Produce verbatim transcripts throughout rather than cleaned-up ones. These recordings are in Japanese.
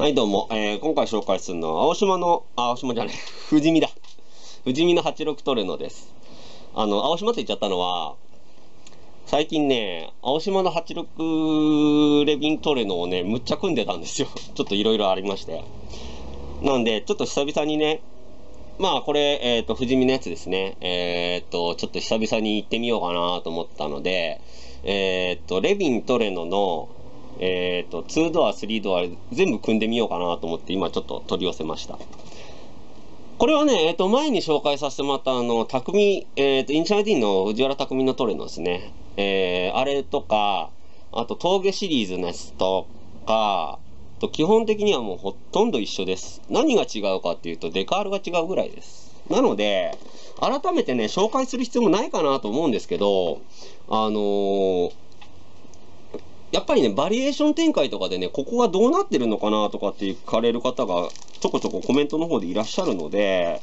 はいどうも、えー、今回紹介するのは青島の、青島じゃない、富士見だ。富士見のはちろくトルノです。あの、青島って言っちゃったのは、最近ね、青島のはちろくレビントルノをね、むっちゃ組んでたんですよ。ちょっといろいろありまして。なんで、ちょっと久々にね、まあこれ、えっと、富士見のやつですね。えー、っと、ちょっと久々に行ってみようかなと思ったので、えー、っと、レビントルノの、えーと、にドアさんドア全部組んでみようかなと思って今ちょっと取り寄せました。これはね、えー、と前に紹介させてもらったあの匠、えー、とイニシャル D の藤原匠のトレノですね、えー、あれとかあと峠シリーズのやつとかと基本的にはもうほとんど一緒です。何が違うかっていうとデカールが違うぐらいです。なので改めてね紹介する必要もないかなと思うんですけど、あのーやっぱりね、バリエーション展開とかでね、ここがどうなってるのかなとかって聞かれる方がちょこちょこコメントの方でいらっしゃるので、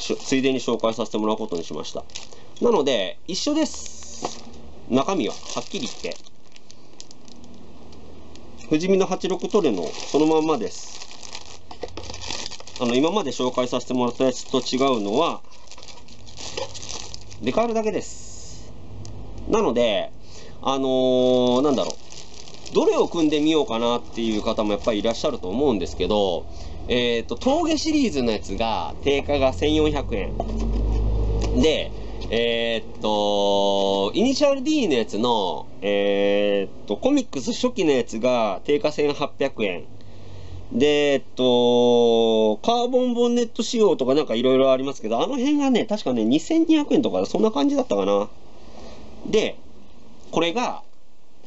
ついでに紹介させてもらうことにしました。なので、一緒です。中身は、はっきり言って。富士見のはちろくトレノ、そのまんまです。あの、今まで紹介させてもらったやつと違うのは、デカールだけです。なので、あのー、なんだろう。どれを組んでみようかなっていう方もやっぱりいらっしゃると思うんですけど、えっと、峠シリーズのやつが定価がせんよんひゃくえん。で、えー、っと、イニシャル D のやつの、えー、っと、コミックス初期のやつが定価せんはっぴゃくえん。で、えっと、カーボンボンネット仕様とかなんかいろいろありますけど、あの辺がね、確かね、にせんにひゃくえんとかそんな感じだったかな。で、これが、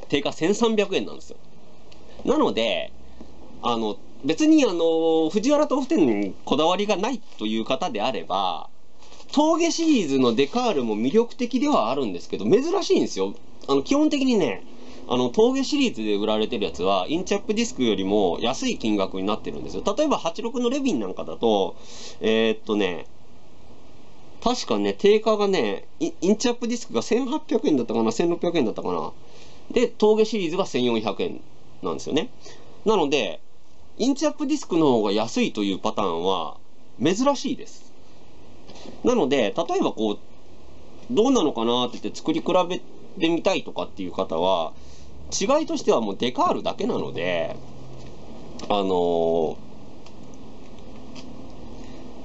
定価せんさんびゃくえんなんですよ。なので、あの、別にあの、藤原豆腐店にこだわりがないという方であれば、峠シリーズのデカールも魅力的ではあるんですけど、珍しいんですよ。あの、基本的にね、あの、峠シリーズで売られてるやつは、インチャップディスクよりも安い金額になってるんですよ。例えば、はちろくのレビンなんかだと、えー、っとね、確かね、定価がね、インチャップディスクがせんはっぴゃくえんだったかな、せんろっぴゃくえんだったかな。で、峠シリーズがせんよんひゃくえんなんですよね。なので、インチアップディスクの方が安いというパターンは珍しいです。なので、例えばこう、どうなのかなって言って作り比べてみたいとかっていう方は、違いとしてはもうデカールだけなので、あのー、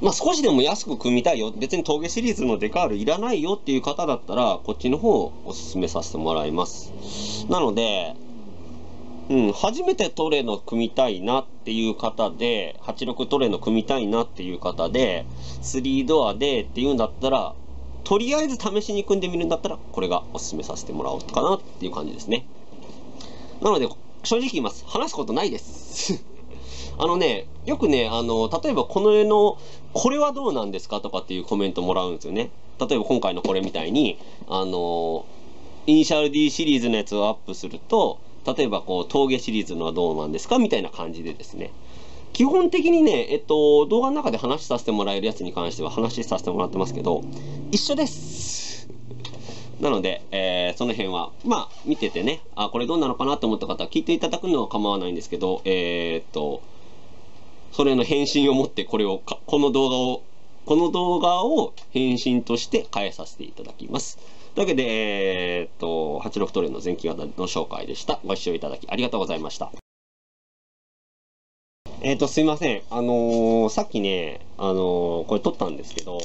まあ、少しでも安く組みたいよ。別に峠シリーズのデカールいらないよっていう方だったら、こっちの方をお勧めさせてもらいます。なので、うん、初めてトレノ組みたいなっていう方で、はちろくトレノ組みたいなっていう方で、さんドアでっていうんだったら、とりあえず試しに組んでみるんだったら、これがお勧めさせてもらおうかなっていう感じですね。なので、正直言います。話すことないです。あのね、よくね、あの、例えばこの絵の、これはどうなんですかとかっていうコメントもらうんですよね。例えば今回のこれみたいに、あの、イニシャル D シリーズのやつをアップすると、例えばこう、峠シリーズのはどうなんですかみたいな感じでですね。基本的にね、えっと、動画の中で話させてもらえるやつに関しては話させてもらってますけど、一緒です。なので、えー、その辺は、まあ、見ててね、あ、これどうなのかなと思った方は聞いていただくのは構わないんですけど、えー、っと、それの返信を持ってこれをか、この動画を、この動画を返信として返させていただきます。というわけで、えー、っと、はちろくトレノの前期型の紹介でした。ご視聴いただきありがとうございました。えー、っと、すいません。あのー、さっきね、あのー、これ撮ったんですけど、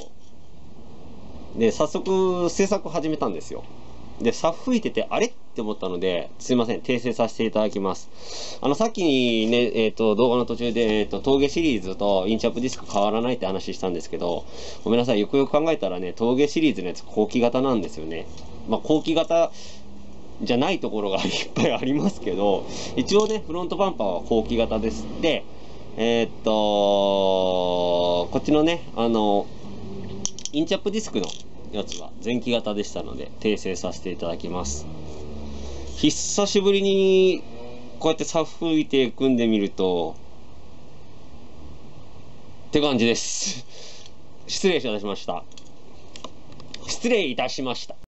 で、早速制作始めたんですよ。で、さ吹いてて、あれって思ったので、すいません、訂正させていただきます。あの、さっきね、えっと、動画の途中で、えっと、峠シリーズとインチャップディスク変わらないって話したんですけど、ごめんなさい、よくよく考えたらね、峠シリーズのやつ後期型なんですよね。まあ、後期型じゃないところがいっぱいありますけど、一応ね、フロントバンパーは後期型です。で、えっと、こっちのね、あの、インチャップディスクの、やつは前期型でしたので訂正させていただきます。久しぶりにこうやってさ吹いて組んでみるとって感じです。失礼いたしました。失礼いたしました。